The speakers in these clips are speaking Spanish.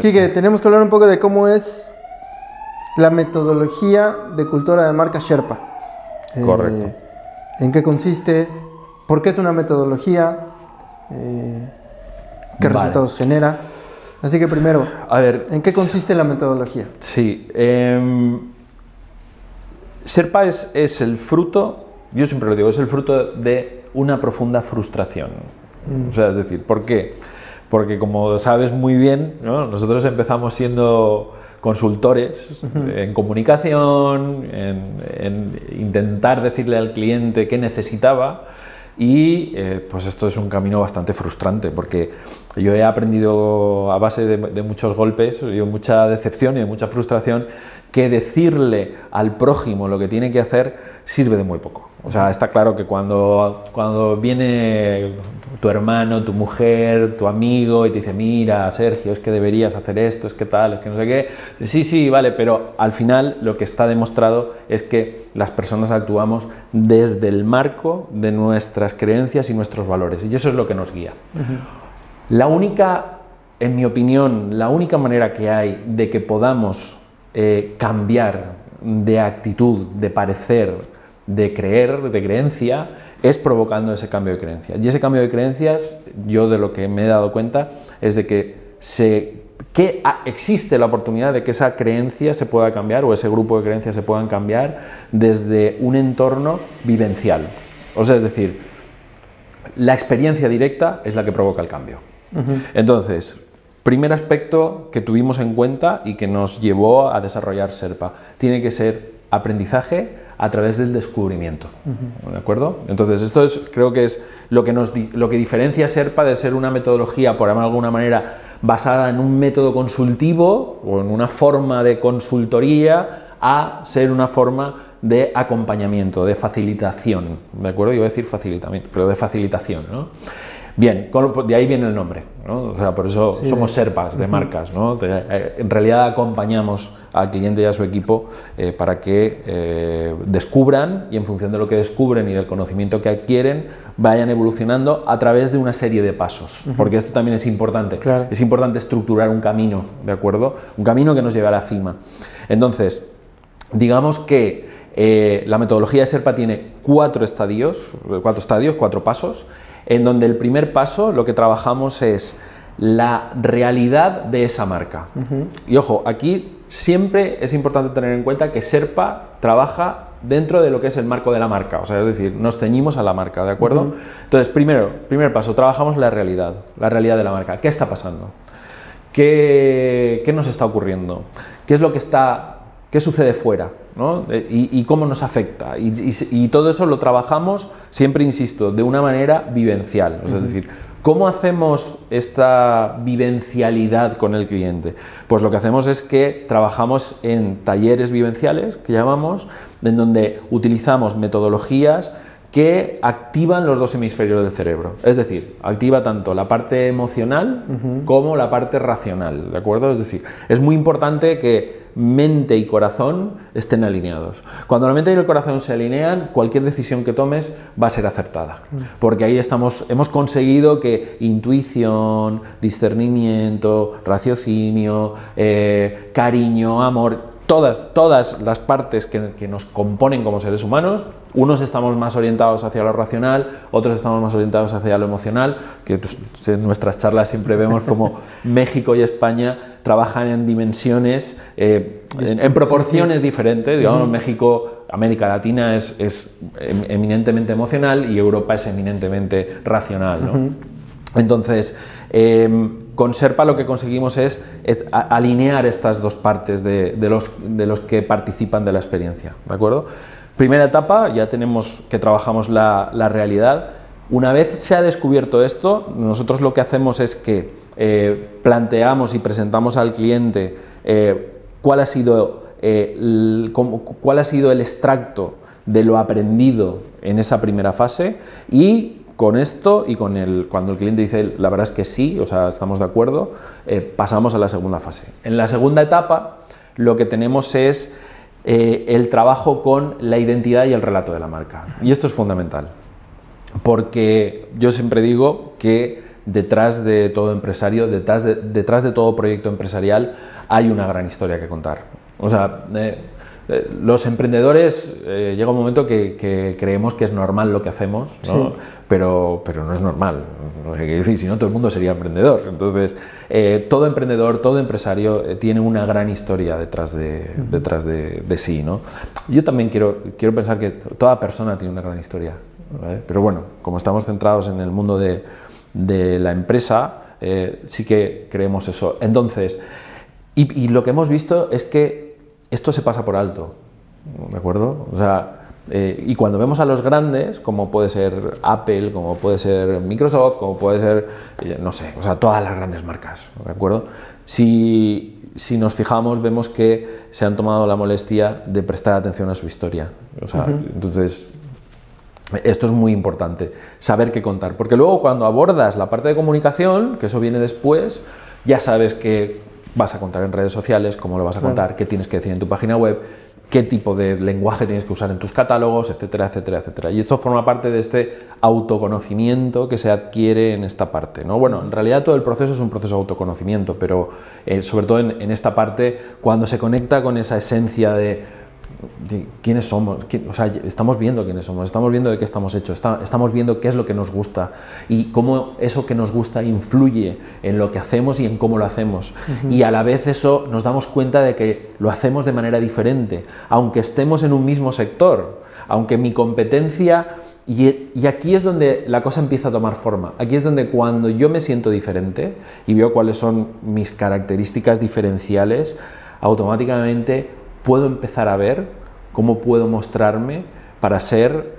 Quique, tenemos que hablar un poco de cómo es la metodología de cultura de marca Sherpa. Correcto. ¿En qué consiste? ¿Por qué es una metodología? ¿Qué resultados genera? Así que primero, a ver, ¿en qué consiste la metodología? Sí. Sherpa es el fruto, yo siempre lo digo, es el fruto de una profunda frustración. O sea, es decir, ¿por qué? Porque como sabes muy bien, ¿no?, nosotros empezamos siendo consultores en comunicación, en intentar decirle al cliente qué necesitaba, y pues esto es un camino bastante frustrante, porque yo he aprendido a base de muchos golpes, de mucha decepción y de mucha frustración, que decirle al prójimo lo que tiene que hacer sirve de muy poco. O sea, está claro que cuando viene tu hermano, tu mujer, tu amigo y te dice, mira, Sergio, es que deberías hacer esto, es que tal, es que no sé qué, sí, sí, vale, pero al final lo que está demostrado es que las personas actuamos desde el marco de nuestras creencias y nuestros valores, y eso es lo que nos guía. La única, en mi opinión, la única manera que hay de que podamos cambiar de actitud, de parecer, de creer, de creencia, es provocando ese cambio de creencias. Y ese cambio de creencias, yo de lo que me he dado cuenta, es de que existe la oportunidad de que esa creencia se pueda cambiar, o ese grupo de creencias se puedan cambiar desde un entorno vivencial. O sea, es decir, la experiencia directa es la que provoca el cambio. Entonces, primer aspecto que tuvimos en cuenta y que nos llevó a desarrollar Sherpa, tiene que ser aprendizaje a través del descubrimiento, ¿de acuerdo? Entonces esto es, creo que es lo que diferencia Sherpa de ser una metodología, por alguna manera, basada en un método consultivo o en una forma de consultoría, a ser una forma de acompañamiento, de facilitación, ¿de acuerdo? Yo voy a decir facilitamiento, pero de facilitación, ¿no? Bien, de ahí viene el nombre, ¿no? O sea, por eso sí, somos Sherpas de marcas, ¿no? En realidad acompañamos al cliente y a su equipo para que descubran, y en función de lo que descubren y del conocimiento que adquieren, vayan evolucionando a través de una serie de pasos, porque esto también es importante. Claro. Es importante estructurar un camino, ¿de acuerdo? Un camino que nos lleve a la cima. Entonces, digamos que la metodología de Sherpa tiene cuatro pasos, en donde el primer paso, lo que trabajamos es la realidad de esa marca. Y ojo, aquí siempre es importante tener en cuenta que Sherpa trabaja dentro de lo que es el marco de la marca, o sea, es decir, nos ceñimos a la marca, ¿de acuerdo? Entonces, primer paso, trabajamos la realidad de la marca. ¿Qué está pasando? ¿Qué nos está ocurriendo? ¿Qué es lo que está... ¿Qué sucede fuera, ¿no? Y cómo nos afecta? Y todo eso lo trabajamos, siempre insisto, de una manera vivencial. O sea, es decir, ¿cómo hacemos esta vivencialidad con el cliente? Pues lo que hacemos es que trabajamos en talleres vivenciales, que llamamos, en donde utilizamos metodologías que activan los dos hemisferios del cerebro. Es decir, activa tanto la parte emocional como la parte racional, ¿de acuerdo? Es decir, es muy importante que mente y corazón estén alineados. Cuando la mente y el corazón se alinean, cualquier decisión que tomes va a ser acertada, porque ahí hemos conseguido que intuición, discernimiento, raciocinio, cariño, amor, todas las partes que nos componen como seres humanos, unos estamos más orientados hacia lo racional, otros estamos más orientados hacia lo emocional, que en nuestras charlas siempre vemos como México y España trabajan en dimensiones, en proporciones diferentes, digamos, México, América Latina es eminentemente emocional y Europa es eminentemente racional, ¿no? Entonces, con Sherpa lo que conseguimos es alinear estas dos partes de los que participan de la experiencia, ¿de acuerdo? Primera etapa, ya tenemos que trabajamos la realidad. Una vez se ha descubierto esto, nosotros lo que hacemos es que planteamos y presentamos al cliente cuál ha sido el extracto de lo aprendido en esa primera fase, y con esto y cuando el cliente dice la verdad es que sí, o sea, estamos de acuerdo, pasamos a la segunda fase. En la segunda etapa lo que tenemos es el trabajo con la identidad y el relato de la marca, y esto es fundamental. Porque yo siempre digo que detrás de todo empresario, detrás de todo proyecto empresarial, hay una gran historia que contar. O sea, los emprendedores, llega un momento que creemos que es normal lo que hacemos, ¿no? Sí. Pero no es normal. Si no, todo el mundo sería emprendedor. Entonces, todo emprendedor, todo empresario tiene una gran historia detrás de sí, ¿no? Yo también quiero pensar que toda persona tiene una gran historia, ¿vale? Pero bueno, como estamos centrados en el mundo de la empresa, sí que creemos eso. Entonces, y lo que hemos visto es que esto se pasa por alto, ¿de acuerdo? O sea, y cuando vemos a los grandes, como puede ser Apple, como puede ser Microsoft, como puede ser, no sé, o sea, todas las grandes marcas, ¿de acuerdo? Si nos fijamos, vemos que se han tomado la molestia de prestar atención a su historia. O sea, entonces, esto es muy importante, saber qué contar. Porque luego cuando abordas la parte de comunicación, que eso viene después, ya sabes que vas a contar en redes sociales, cómo lo vas a contar, qué tienes que decir en tu página web, qué tipo de lenguaje tienes que usar en tus catálogos, etcétera, etcétera, etcétera. Y esto forma parte de este autoconocimiento que se adquiere en esta parte, ¿no? Bueno, en realidad todo el proceso es un proceso de autoconocimiento, pero sobre todo en esta parte, cuando se conecta con esa esencia de quiénes somos, o sea, estamos viendo quiénes somos, estamos viendo de qué estamos hechos, estamos viendo qué es lo que nos gusta y cómo eso que nos gusta influye en lo que hacemos y en cómo lo hacemos. Y a la vez eso nos damos cuenta de que lo hacemos de manera diferente, aunque estemos en un mismo sector, aunque mi competencia... Y aquí es donde la cosa empieza a tomar forma, aquí es donde cuando yo me siento diferente y veo cuáles son mis características diferenciales, automáticamente puedo empezar a ver cómo puedo mostrarme para ser,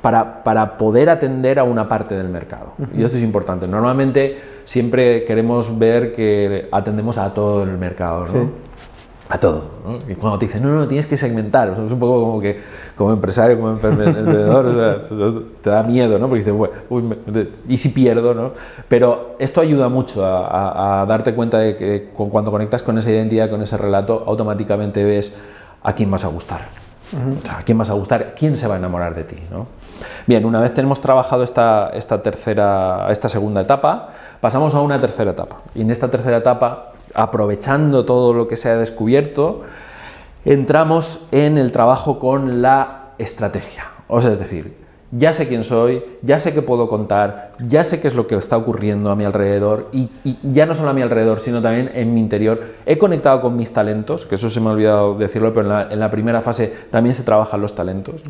para poder atender a una parte del mercado. Y esto es importante. Normalmente siempre queremos ver que atendemos a todo el mercado, ¿no? Sí. A todo, ¿no? Y cuando te dicen, no, tienes que segmentar, o sea, es un poco como que, como empresario, como emprendedor, o sea, te da miedo, ¿no? Porque dices, bueno, y si pierdo, ¿no? Pero esto ayuda mucho a darte cuenta de que cuando conectas con esa identidad, con ese relato, automáticamente ves a quién vas a gustar. O sea, a quién vas a gustar, quién se va a enamorar de ti, ¿no? Bien, una vez tenemos trabajado esta segunda etapa, pasamos a una tercera etapa. Y en esta tercera etapa, aprovechando todo lo que se ha descubierto, entramos en el trabajo con la estrategia. O sea, es decir, ya sé quién soy, ya sé qué puedo contar, ya sé qué es lo que está ocurriendo a mi alrededor y ya no solo a mi alrededor, sino también en mi interior. He conectado con mis talentos, que eso se me ha olvidado decirlo, pero en la primera fase también se trabajan los talentos.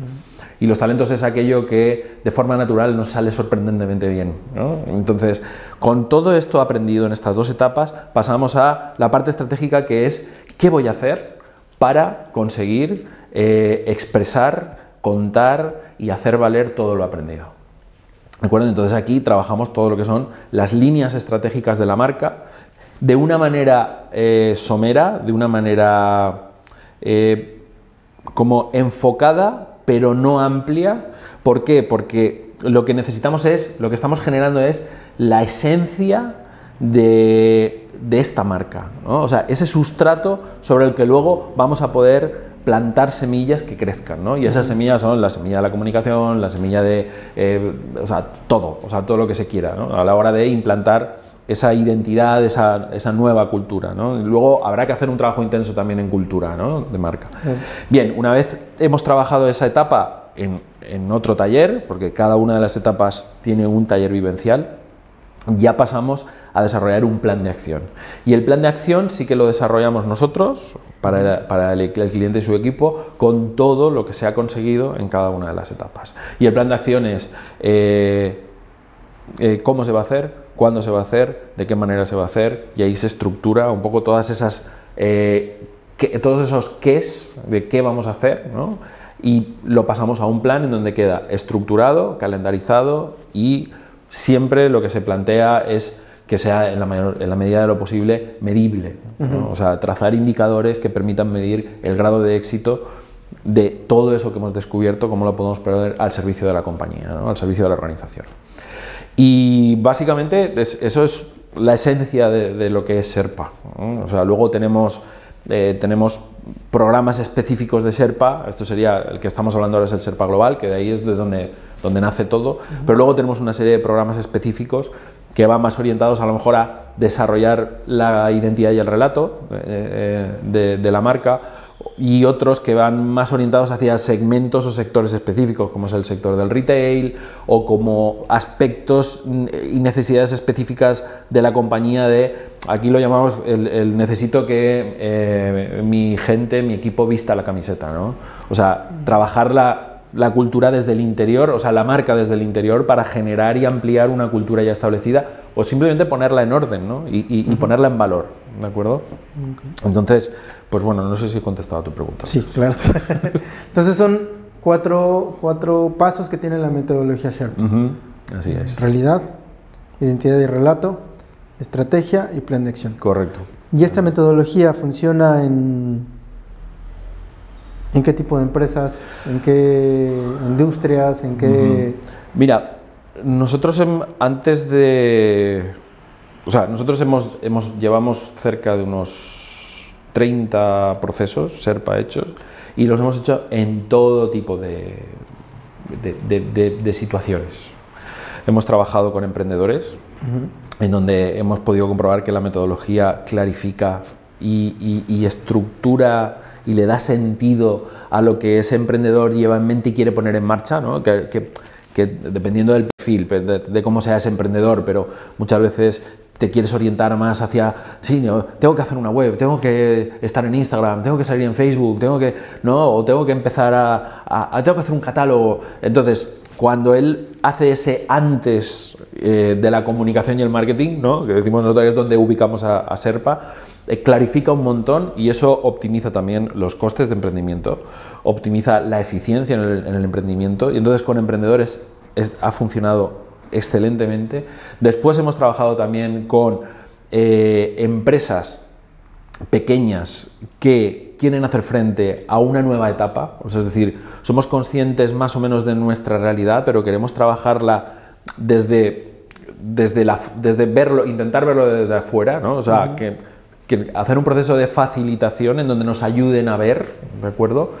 Y los talentos es aquello que de forma natural nos sale sorprendentemente bien, ¿no? Entonces, con todo esto aprendido en estas dos etapas, pasamos a la parte estratégica, que es qué voy a hacer para conseguir expresar, contar y hacer valer todo lo aprendido. ¿De acuerdo? Entonces aquí trabajamos todo lo que son las líneas estratégicas de la marca de una manera somera, de una manera como enfocada, pero no amplia. ¿Por qué? Porque lo que necesitamos es, lo que estamos generando es la esencia de esta marca, ¿no? O sea, ese sustrato sobre el que luego vamos a poder plantar semillas que crezcan, ¿no? Y esas semillas son la semilla de la comunicación, la semilla de, todo lo que se quiera, ¿no? A la hora de implantar esa identidad, esa nueva cultura, ¿no? Luego habrá que hacer un trabajo intenso también en cultura, ¿no? De marca. Sí. Bien, una vez hemos trabajado esa etapa en otro taller, porque cada una de las etapas tiene un taller vivencial, ya pasamos a desarrollar un plan de acción. Y el plan de acción sí que lo desarrollamos nosotros, para el cliente y su equipo, con todo lo que se ha conseguido en cada una de las etapas. Y el plan de acción es cómo se va a hacer, cuándo se va a hacer, de qué manera se va a hacer, y ahí se estructura un poco todas esas, todos esos qués, de qué vamos a hacer, ¿no? Y lo pasamos a un plan en donde queda estructurado, calendarizado, y siempre lo que se plantea es que sea en la medida de lo posible medible, ¿no? O sea, trazar indicadores que permitan medir el grado de éxito de todo eso que hemos descubierto, cómo lo podemos poner al servicio de la compañía, ¿no? Al servicio de la organización. Y básicamente eso es la esencia de lo que es Sherpa, ¿no? O sea, luego tenemos programas específicos de Sherpa. Esto sería el que estamos hablando ahora, es el Sherpa Global, que de ahí es de donde donde nace todo, pero luego tenemos una serie de programas específicos que van más orientados a lo mejor a desarrollar la identidad y el relato de la marca, y otros que van más orientados hacia segmentos o sectores específicos, como es el sector del retail, o como aspectos y necesidades específicas de la compañía de, aquí lo llamamos el necesito que mi gente, mi equipo vista la camiseta, ¿no? O sea, trabajar la cultura desde el interior, o sea, la marca desde el interior, para generar y ampliar una cultura ya establecida, o simplemente ponerla en orden, ¿no? Y ponerla en valor, ¿de acuerdo? Okay. Entonces, pues bueno, no sé si he contestado a tu pregunta. Sí, claro. Entonces son cuatro pasos que tiene la metodología Sherpa. Así es. Realidad, identidad y relato, estrategia y plan de acción. Correcto. ¿Y esta metodología funciona en qué tipo de empresas, en qué industrias, en qué...? Mira, nosotros llevamos cerca de unos 30 procesos Sherpa hechos, y los hemos hecho en todo tipo de situaciones. Hemos trabajado con emprendedores, en donde hemos podido comprobar que la metodología clarifica y estructura y le da sentido a lo que ese emprendedor lleva en mente y quiere poner en marcha, ¿no? Que dependiendo del perfil, de cómo sea ese emprendedor, pero muchas veces te quieres orientar más hacia, sí, tengo que hacer una web, tengo que estar en Instagram, tengo que salir en Facebook, tengo que, ¿no? O tengo que empezar tengo que hacer un catálogo. Entonces, cuando él hace ese antes de la comunicación y el marketing, ¿no? Que decimos nosotros que es donde ubicamos a Sherpa, clarifica un montón, y eso optimiza también los costes de emprendimiento, optimiza la eficiencia en el emprendimiento, y entonces con emprendedores ha funcionado excelentemente. Después hemos trabajado también con empresas pequeñas que quieren hacer frente a una nueva etapa, o sea, es decir, somos conscientes más o menos de nuestra realidad, pero queremos trabajarla desde verlo, intentar verlo desde afuera, ¿no? O sea, que hacer un proceso de facilitación en donde nos ayuden a ver, ¿de acuerdo?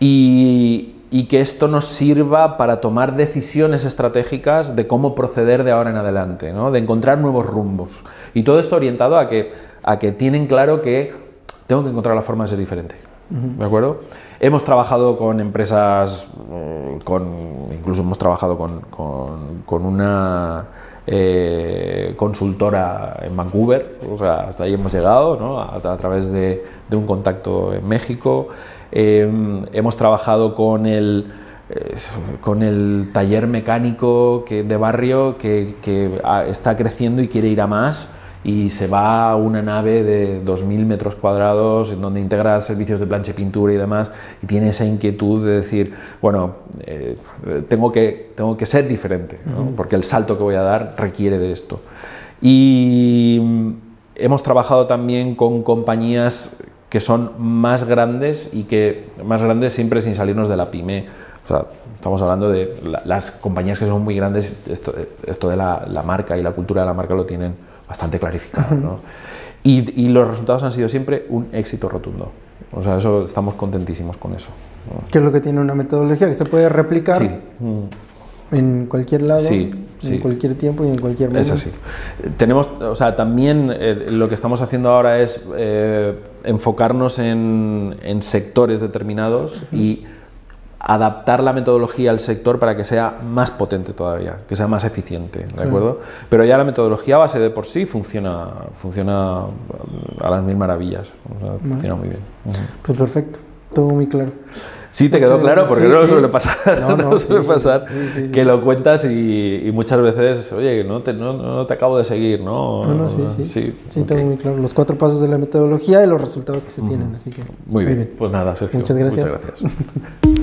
Y que esto nos sirva para tomar decisiones estratégicas de cómo proceder de ahora en adelante, ¿no? De encontrar nuevos rumbos. Y todo esto orientado a que tienen claro que tengo que encontrar la forma de ser diferente, ¿de acuerdo? Hemos trabajado con empresas, incluso hemos trabajado con una consultora en Vancouver, o sea, hasta ahí hemos llegado, ¿no? A través de un contacto en México. Hemos trabajado con el taller mecánico de barrio que está creciendo y quiere ir a más, y se va a una nave de 2.000 metros cuadrados en donde integra servicios de plancha y pintura y demás, y tiene esa inquietud de decir, bueno, tengo que ser diferente, ¿no? Porque el salto que voy a dar requiere de esto. Y hemos trabajado también con compañías que son más grandes, y que más grandes siempre sin salirnos de la pyme. O sea, estamos hablando de las compañías que son muy grandes, esto de la marca y la cultura de la marca lo tienen bastante clarificado, ¿no? Y los resultados han sido siempre un éxito rotundo. O sea, eso, estamos contentísimos con eso, ¿no? ¿Qué es lo que tiene una metodología que se puede replicar? Sí. En cualquier lado, sí. En cualquier tiempo y en cualquier momento. Es así. Tenemos, o sea, también lo que estamos haciendo ahora es enfocarnos en sectores determinados y adaptar la metodología al sector para que sea más potente todavía, que sea más eficiente, ¿de acuerdo? Pero ya la metodología base de por sí funciona a las mil maravillas, o sea, funciona muy bien. Pues perfecto, todo muy claro. Sí, te quedó claro, porque no suele pasar, que lo cuentas y muchas veces, oye, no te acabo de seguir, ¿no? Sí, tengo muy claro los cuatro pasos de la metodología y los resultados que se tienen, así que... Muy bien. Pues nada, Sergio, muchas gracias.